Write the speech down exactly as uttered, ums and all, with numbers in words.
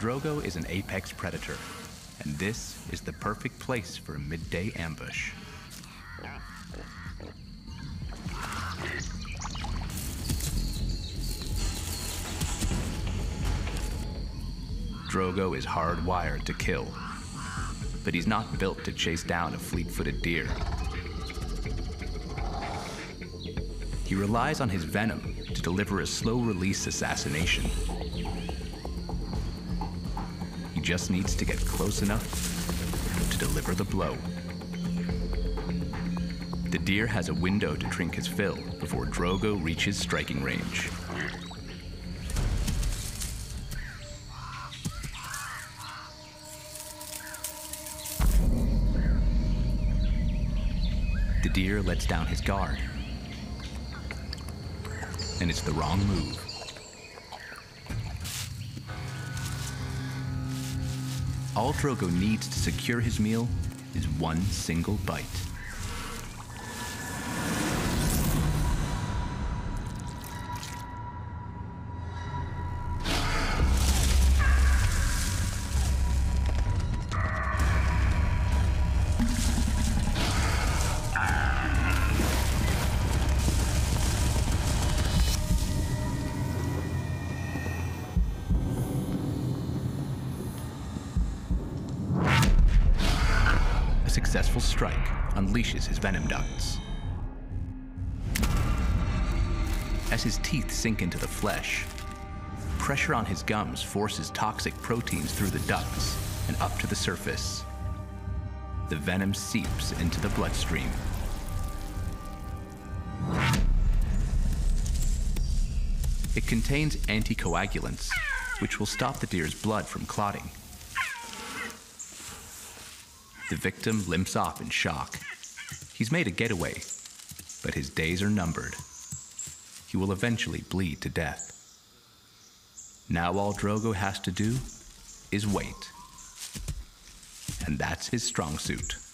Drogo is an apex predator, and this is the perfect place for a midday ambush. Drogo is hardwired to kill, but he's not built to chase down a fleet-footed deer. He relies on his venom to deliver a slow-release assassination. He just needs to get close enough to deliver the blow. The deer has a window to drink his fill before Drogo reaches striking range. The deer lets down his guard, and it's the wrong move. All Drogo needs to secure his meal is one single bite. A successful strike unleashes his venom ducts. As his teeth sink into the flesh, pressure on his gums forces toxic proteins through the ducts and up to the surface. The venom seeps into the bloodstream. It contains anticoagulants, which will stop the deer's blood from clotting. The victim limps off in shock. He's made a getaway, but his days are numbered. He will eventually bleed to death. Now all Drogo has to do is wait. And that's his strong suit.